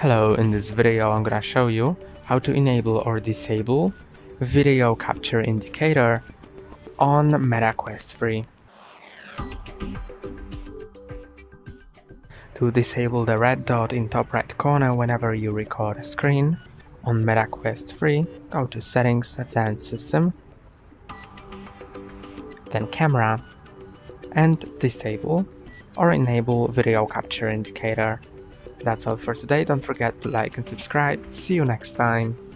Hello, in this video I'm gonna show you how to enable or disable video capture indicator on Meta Quest 3. To disable the red dot in top right corner whenever you record a screen on Meta Quest 3, go to Settings, Advanced System, then Camera, and disable or enable video capture indicator. That's all for today. Don't forget to like and subscribe. See you next time.